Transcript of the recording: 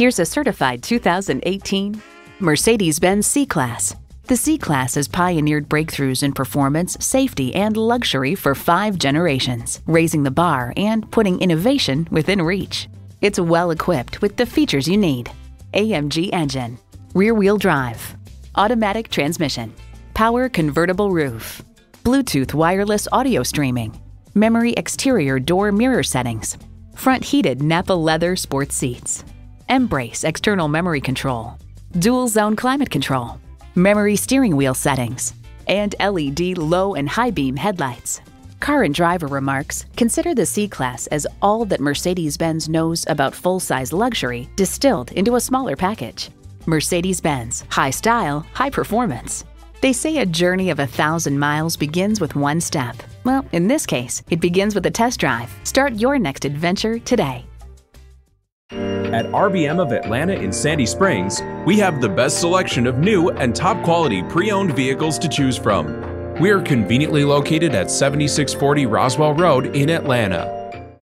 Here's a certified 2018 Mercedes-Benz C-Class. The C-Class has pioneered breakthroughs in performance, safety, and luxury for 5 generations, raising the bar and putting innovation within reach. It's well equipped with the features you need: AMG engine, rear-wheel drive, automatic transmission, power convertible roof, Bluetooth wireless audio streaming, memory exterior door mirror settings, front heated Napa leather sports seats, Embrace external memory control, dual zone climate control, memory steering wheel settings, and LED low and high beam headlights. Car and Driver remarks, "Consider the C-Class as all that Mercedes-Benz knows about full-size luxury distilled into a smaller package." Mercedes-Benz, high style, high performance. They say a journey of 1,000 miles begins with one step. Well, in this case, it begins with a test drive. Start your next adventure today. At RBM of Atlanta in Sandy Springs, we have the best selection of new and top-quality pre-owned vehicles to choose from. We are conveniently located at 7640 Roswell Road in Atlanta.